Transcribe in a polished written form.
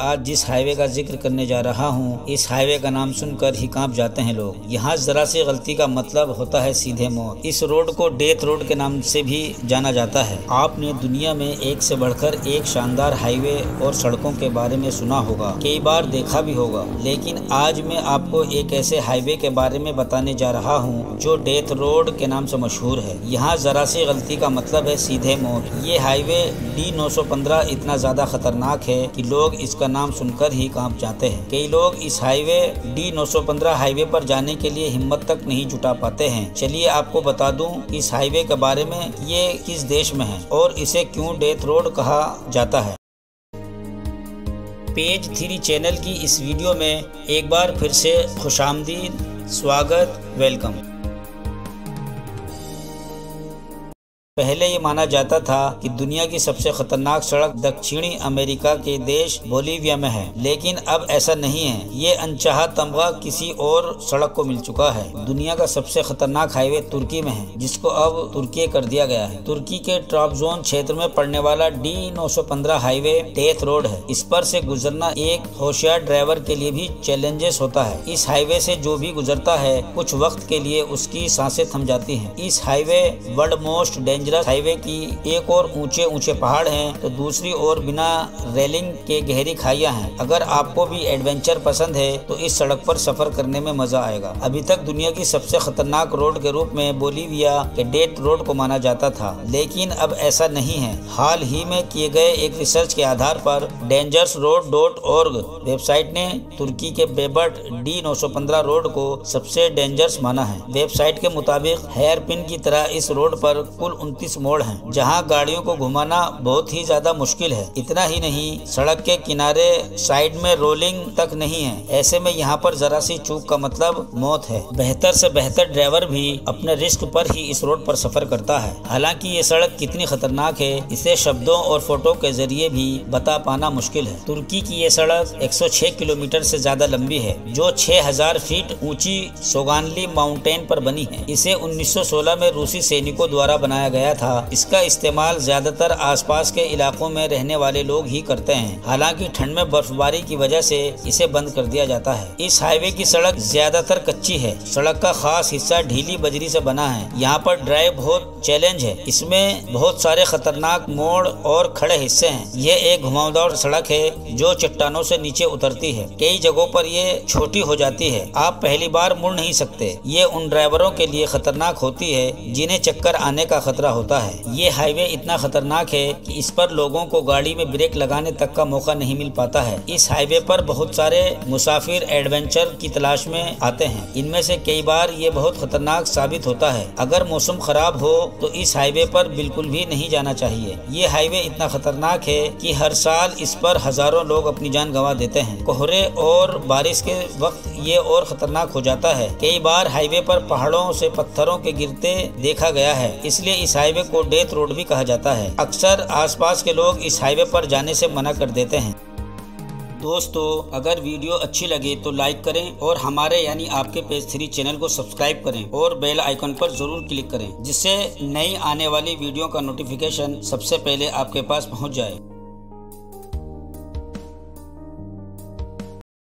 आज जिस हाईवे का जिक्र करने जा रहा हूँ, इस हाईवे का नाम सुनकर ही कांप जाते हैं लोग। यहाँ जरा सी गलती का मतलब होता है सीधे मौत। इस रोड को डेथ रोड के नाम से भी जाना जाता है। आपने दुनिया में एक से बढ़कर एक शानदार हाईवे और सड़कों के बारे में सुना होगा, कई बार देखा भी होगा, लेकिन आज मैं आपको एक ऐसे हाईवे के बारे में बताने जा रहा हूँ जो डेथ रोड के नाम से मशहूर है। यहाँ जरा सी गलती का मतलब है सीधे मौत। ये हाईवे D-915 इतना ज्यादा खतरनाक है कि लोग इसका नाम सुनकर ही कांप जाते हैं। कई लोग इस हाईवे D-915 हाईवे पर जाने के लिए हिम्मत तक नहीं जुटा पाते हैं। चलिए आपको बता दूं इस हाईवे के बारे में, ये किस देश में है और इसे क्यों डेथ रोड कहा जाता है। Page 3 चैनल की इस वीडियो में एक बार फिर से खुशामदीद, स्वागत, वेलकम। पहले ये माना जाता था कि दुनिया की सबसे खतरनाक सड़क दक्षिणी अमेरिका के देश बोलीविया में है, लेकिन अब ऐसा नहीं है। ये अनचाहा तमगा किसी और सड़क को मिल चुका है। दुनिया का सबसे खतरनाक हाईवे तुर्की में है, जिसको अब तुर्की कर दिया गया है। तुर्की के ट्राब्जोन क्षेत्र में पड़ने वाला D-915 हाईवे डेथ रोड है। इस पर से गुजरना एक होशियार ड्राइवर के लिए भी चैलेंजेस होता है। इस हाईवे से जो भी गुजरता है कुछ वक्त के लिए उसकी सांसें थम जाती है। इस highway world most dangerous highway की एक और ऊंचे पहाड़ हैं तो दूसरी ओर बिना रेलिंग के गहरी खाइयां हैं। अगर आपको भी एडवेंचर पसंद है तो इस सड़क पर सफर करने में मजा आएगा। अभी तक दुनिया की सबसे खतरनाक रोड के रूप में बोलीविया के डेथ रोड को माना जाता था, लेकिन अब ऐसा नहीं है। हाल ही में किए गए एक रिसर्च के आधार पर डेंजर्स रोड .org वेबसाइट ने तुर्की के बेबट D-915 रोड को सबसे डेंजरस माना है। वेबसाइट के मुताबिक हेयरपिन की तरह इस रोड पर कुल 30 मोड़ हैं, जहां गाड़ियों को घुमाना बहुत ही ज्यादा मुश्किल है। इतना ही नहीं, सड़क के किनारे साइड में रोलिंग तक नहीं है। ऐसे में यहां पर जरा सी चूक का मतलब मौत है। बेहतर से बेहतर ड्राइवर भी अपने रिस्क पर ही इस रोड पर सफर करता है। हालांकि ये सड़क कितनी खतरनाक है इसे शब्दों और फोटो के जरिए भी बता पाना मुश्किल है। तुर्की की ये सड़क 106 किलोमीटर से ज्यादा लंबी है, जो 6000 फीट ऊंची सोगानली माउंटेन पर बनी है। इसे 1916 में रूसी सैनिकों द्वारा बनाया गया था। इसका इस्तेमाल ज्यादातर आसपास के इलाकों में रहने वाले लोग ही करते हैं। हालांकि ठंड में बर्फबारी की वजह से इसे बंद कर दिया जाता है। इस हाईवे की सड़क ज्यादातर कच्ची है। सड़क का खास हिस्सा ढीली बजरी से बना है। यहाँ पर ड्राइव बहुत चैलेंज है। इसमें बहुत सारे खतरनाक मोड़ और खड़े हिस्से हैं। यह एक घुमावदार सड़क है जो चट्टानों से नीचे उतरती है। कई जगहों पर यह छोटी हो जाती है, आप पहली बार मुड़ नहीं सकते। ये उन ड्राइवरों के लिए खतरनाक होती है जिन्हें चक्कर आने का खतरा होता है। ये हाईवे इतना खतरनाक है कि इस पर लोगों को गाड़ी में ब्रेक लगाने तक का मौका नहीं मिल पाता है। इस हाईवे पर बहुत सारे मुसाफिर एडवेंचर की तलाश में आते हैं। इनमें से कई बार ये बहुत खतरनाक साबित होता है। अगर मौसम खराब हो तो इस हाईवे पर बिल्कुल भी नहीं जाना चाहिए। ये हाईवे इतना खतरनाक है कि हर साल इस पर हजारों लोग अपनी जान गंवा देते हैं। कोहरे और बारिश के वक्त ये और खतरनाक हो जाता है। कई बार हाईवे पर पहाड़ों से पत्थरों के गिरते देखा गया है, इसलिए इस हाईवे को डेथ रोड भी कहा जाता है। अक्सर आसपास के लोग इस हाईवे पर जाने से मना कर देते हैं। दोस्तों, अगर वीडियो अच्छी लगे तो लाइक करें और हमारे यानी आपके Page 3 चैनल को सब्सक्राइब करें और बेल आइकन पर जरूर क्लिक करें, जिससे नई आने वाली वीडियो का नोटिफिकेशन सबसे पहले आपके पास पहुंच जाए।